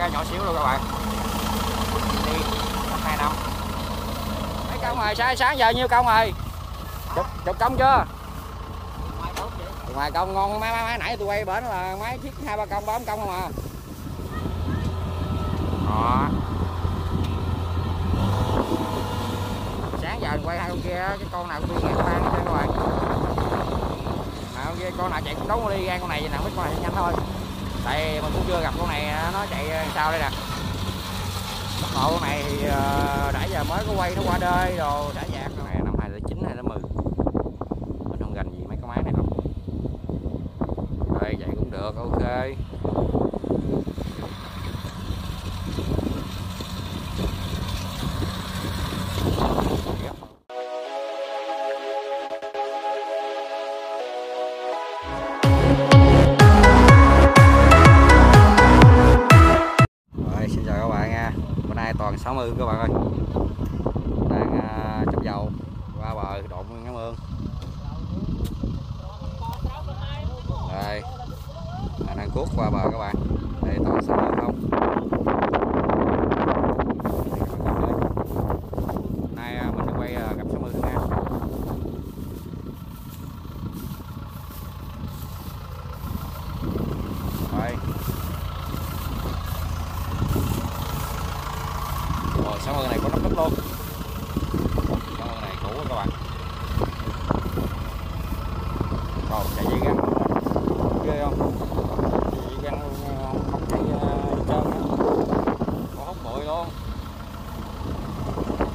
ra nhỏ xíu luôn các bạn. Đi 25. Mấy công rồi, sáng giờ nhiêu công rồi? Chụp công chưa? Ngoài công ngon, máy nãy tôi quay bển là máy chiếc 2-3 công, 4 công không à. Đó. Sáng giờ mình quay hai con kia, cái con nào cũng đi ngang qua hết các bạn. Nào kia con nào chạy cũng đấu đi ngang con này, nào biết con này nhanh thôi. Tại mình cũng chưa gặp con này nó chạy sao đây nè. Tốc độ này thì đã giờ mới có quay nó qua đây đồ đã dạt con này năm 2009 hay là 10. Mình không gần gì mấy cái máy này không. Rồi vậy cũng được, ok. Toàn 60 các bạn ơi, đang chấm dầu qua bờ độn Ngã Mương đây, đang cuốc qua bờ các bạn, đây toàn 60 không. Hôm nay mình sẽ quay gặp 60 nha. Rồi 60 này có nắp nắp luôn. 60 này cũ các bạn. Còn chạy dây găng ghê không? Dây găng không chạy gì trơn nữa. Có hút bụi luôn.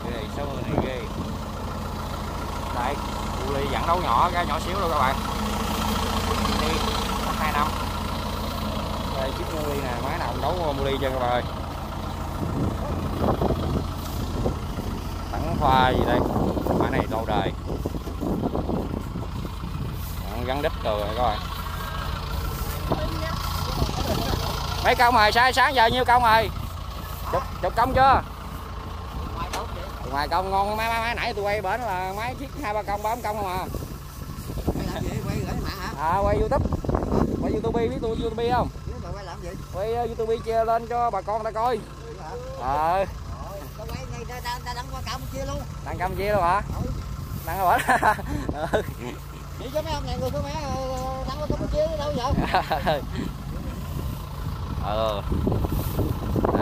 Ghê, 60 này ghê. Đây, cụ ly dặn đấu nhỏ, ra nhỏ xíu luôn các bạn. Đi, 2 năm. Đây, chiếc mu ly này, máy nào cũng đấu mu ly trơn các bạn ơi. Khoa gì đây, máy này lâu đời, gắn đít rồi các bạn. Mấy công rồi, sáng giờ nhiêu công rồi? Chụp công chưa? Ngoài công ngon, máy nãy tôi quay bển là máy chiếc 2-3 công, 4 công không à. À quay YouTube, quay YouTube, biết tôi YouTube không? Quay YouTube chia lên cho bà con ta coi. Ờ. Đang qua Campuchia luôn. Đang Campuchia luôn hả? Ừ. Đang ở bển. Ừ. Chỉ cho mấy ông này người của mẹ đang qua Campuchia đâu vậy? Ờ.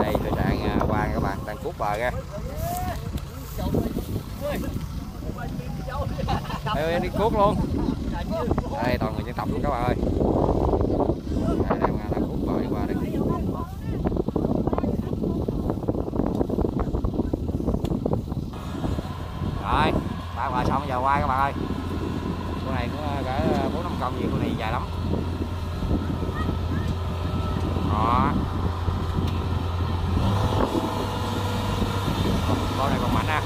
Đây thời trạng qua các bạn, đang cuốc bờ ra. Đây đi cuốc luôn. Đây toàn người dân tộc luôn các bạn ơi. Đây đang cuốc bờ đi qua đây. Rồi, ba bờ xong giờ quay các bạn ơi. Con này cũng cỡ 4-5 công gì, con này dài lắm. Đó. Con này còn mạnh ha.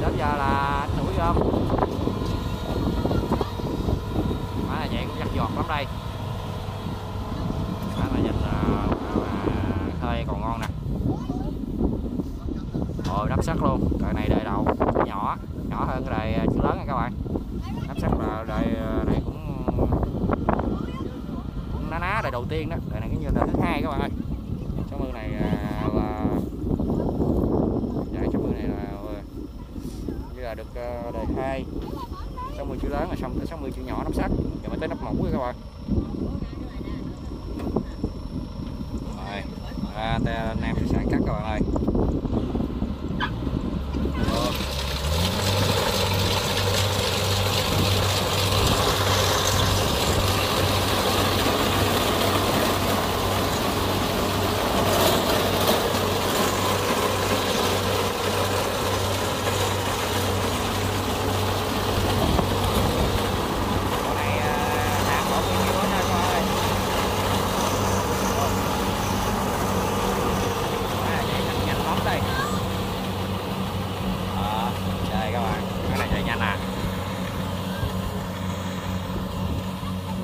Đến giờ là đuổi gom. Má là vậy cũng dắt giọt lắm đây. Má là dịch khơi còn ngon nè. Rồi đắp sắt luôn, đời này đời đầu nhỏ hơn cái đời lớn nha các bạn. Đắp sắt là đời này cũng ná đời đầu tiên đó, đời này cũng như đời thứ hai các bạn ơi. 60 này là giải 60 này là như là được đời 2, 60 chữ lớn là xong tới 60 chữ nhỏ đắp sắt, rồi mới tới nắp mũ các bạn. Rồi, anh em sẽ cắt các bạn ơi.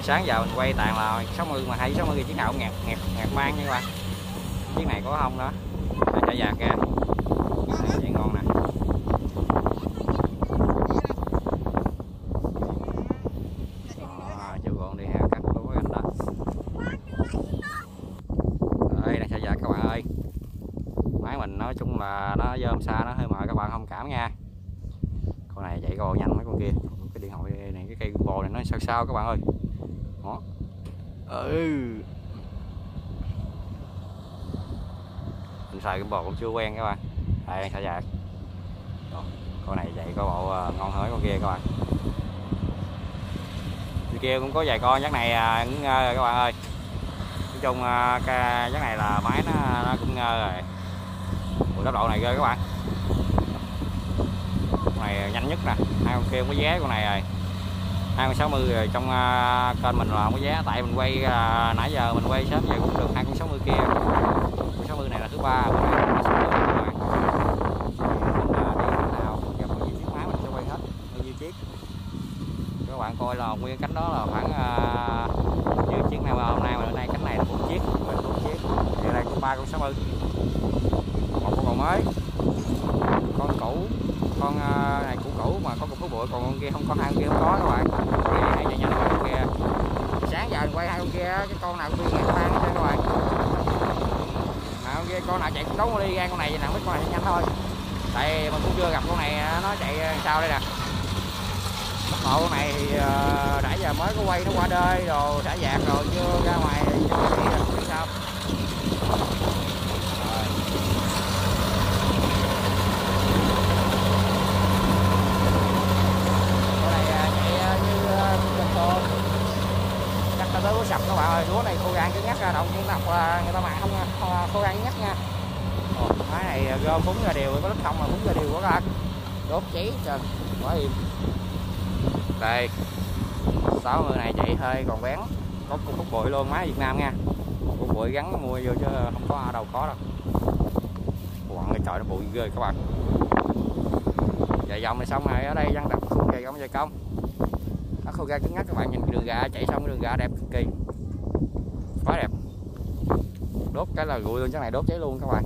Sáng giờ mình quay tàn là 60 mà 2-60 chiếc nào cũng ngạt mang nha các bạn. Chiếc này có không đó. Chạy dạt kìa. Chạy ngon nè. Đó, chịu gọn đi ha, cắt tối anh đó. nói chung là nó dơm xa nó hơi mờ, các bạn thông cảm nha. Con này chạy gò nhanh mấy con kia. Cái điện thoại này, cái cây bồ này nó sao sao các bạn ơi. Đó. Mình xài cái bồ cũng chưa quen các bạn. Đây xả dạt. Con này chạy có bộ ngon hới con kia các bạn. Bên kia cũng có vài con giác này cũng ngơ rồi các bạn ơi. Nói chung cái giác này là máy nó cũng ngơ rồi. Ủa, tốc độ này ghê các bạn. Con này nhanh nhất nè, hai con kia không có vé con này rồi. 2,60 rồi, trong kênh mình là không có vé, tại mình quay nãy giờ mình quay sớm về cũng được 2,60 kia. 2,60 này là thứ ba. Bạn coi là nguyên cánh đó là khoảng như chiếc này mà hôm nay cánh này là 4 chiếc, mình 4 chiếc. Giờ đây con 3 con 60, một con mới, con cũ, con này cũ mà có cục có bụi, còn con kia không có, hai con kia không có các bạn. Này chạy nhanh hơn con kia. Sáng giờ mình quay hai con kia, cái con nào cũng đi ngang tan cho các bạn. Nào con kia con nào chạy cũng đấu đi ngang con này, nào biết con này nhanh thôi. Tại mình cũng chưa gặp con này nó chạy sao đây nè. Bộ này nãy giờ mới có quay nó qua đê rồi đã dạt rồi chưa ra ngoài thì chưa sao. Bộ này chạy như bình thường. Chắc ta tới có sập các bạn ơi, lúa này khô gan cứ ngắt ra động những đọc người ta mạng không khô gan ngắt nha. Cái này gom búng ra đều, có lúc không mà búng ra đều quá các anh. Đốt cháy trời, quá im. Đây 60 này chạy hơi còn bén, có cục hút bụi luôn, máy Việt Nam nha. Cục bụi gắn mua vô chứ không có ở đâu có đâu. Quặng cái trời nó bụi ghê các bạn. Chạy vòng này xong này ở đây dân đặt cây cống dây công. Nó khô ra cứng ngắt các bạn, nhìn cái đường gà chạy xong cái đường gà đẹp cực kỳ. Quá đẹp. Đốt cái là gụi luôn, chắc này đốt cháy luôn các bạn.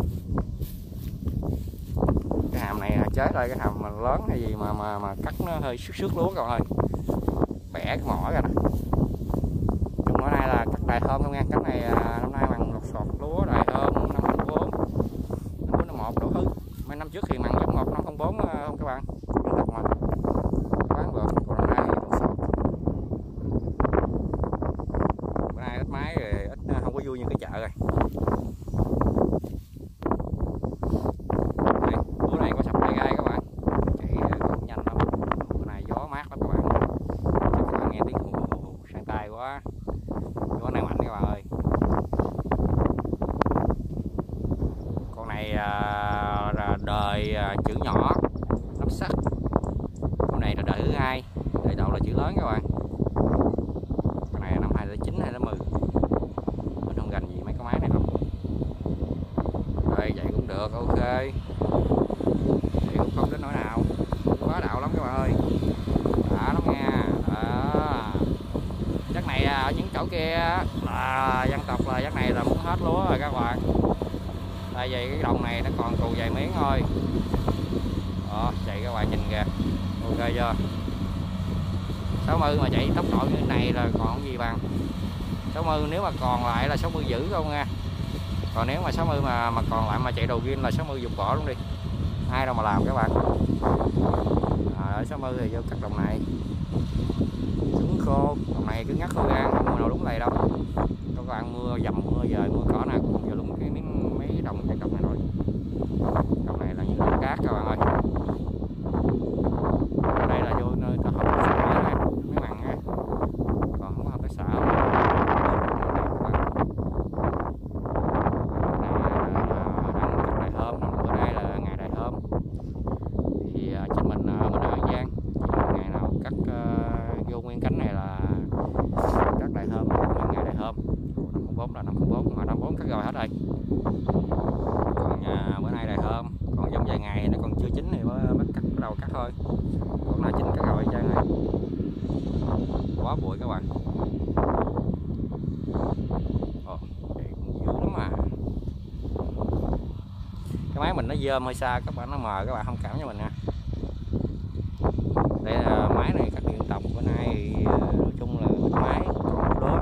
Cái hàm này chết rồi, cái hàm mà lớn hay gì mà cắt nó hơi xước xước lúa các bạn ơi. Bẻ cái mỏ ra nè. Chúng bữa nay là cắt đại thơm không nha, cắt này năm nay bằng lột sọt lúa đại thơm năm 2004, năm 2001 đổ thứ. Mấy năm trước thì mặn giống 1504 không các bạn. Đọc mà. Quán bữa còn năm nay sọt. Bữa nay ít máy rồi, ít không có vui như cái chợ rồi. Chữ nhỏ lắp sắt, con này là đời thứ hai, đời đầu là chữ lớn các bạn. Con này năm 2009 2010 mình không gành gì mấy cái máy này đâu. Rồi vậy cũng được, ok, vậy cũng không đến nỗi nào, quá đạo lắm các bạn ơi, đã lắm nha. Chắc này ở những chỗ kia là dân tộc là chắc này là muốn hết lúa rồi các bạn. Tại vì cái đồng này nó còn cù vài miếng thôi. Đó, chạy các bạn nhìn kìa. Ok chưa? 60 mà chạy tốc độ như thế này là còn không gì bằng. 60 nếu mà còn lại là 60 giữ không nha. Còn nếu mà 60 mà còn lại mà chạy đầu game là 60 dục bỏ luôn đi. Ai đâu mà làm các bạn. Ở 60 thì vô cắt đồng này. Xuống khô, đồng này cứ ngắt khô gan, không mùa nào đúng này đâu. Các bạn mưa dầm mưa dời mưa cỏ này cũng vô luôn cái miếng mấy đồng trái cọc này rồi. Cọc này là những đống cát các bạn ơi. Ở đây là vô nơi ta không xả này, mấy mặn á. Còn không có tới xả. Đây là hôm bữa nay là ngày đại hôm. Thì trên mình ở An Giang ngày nào cắt vô nguyên cánh này là cắt đại hôm, ngày đại hôm. 4 là 504 mà 54 cắt rồi hết rồi. Còn bữa nay đầy thơm, còn trong vài ngày nó còn chưa chín thì mới cắt đầu cắt thôi. Còn là chín cắt rồi chơi này. Quá bụi các bạn. Ồ, đây cũng dữ lắm mà. Cái máy mình nó dơm hơi xa các bạn, nó mờ các bạn thông cảm cho mình nha. Đây là máy này cắt điện tộc bữa nay nói chung là máy các bạn ơi.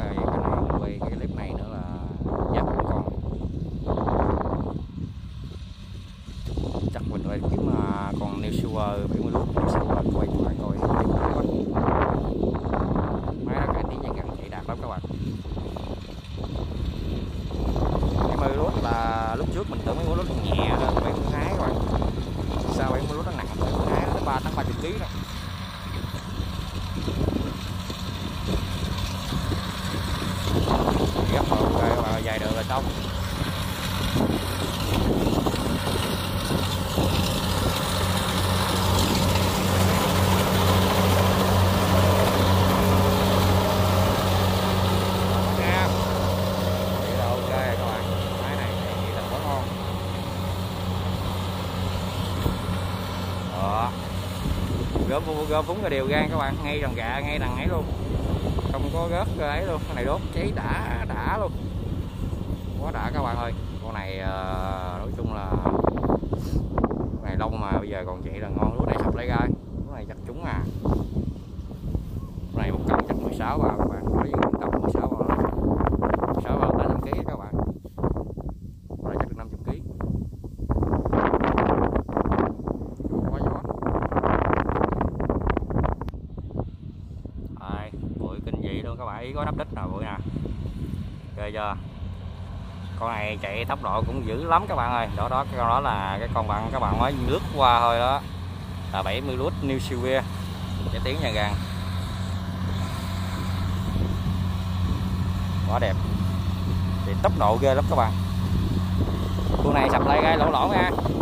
Cái này dữ rồi. Ghép một vào dài đường là xong. Gớp vúng là đều gan các bạn, ngay đằng gà ngay đằng ấy luôn, không có gớt ấy luôn. Cái này đốt cháy đã luôn, quá đã các bạn ơi. Con này nói chung là con này lông mà bây giờ còn chạy là ngon. Lúc này sắp lấy ra, con này chắc trúng à. Con này 1 cân chắc 16 vào các bạn, nói với 1 cân 16 vào, 16 vào tới 5 kg các bạn. Con này chắc được 50 kg. Có nắp đít rồi bụi nè, rồi giờ con này chạy tốc độ cũng dữ lắm các bạn ơi. Đó cái con đó là cái con bạn các bạn mới lướt qua thôi, đó là 70 lút New Silvia cái tiếng nhà gàng quá đẹp, thì tốc độ ghê lắm các bạn. Con này sập lại gai lỗ nha.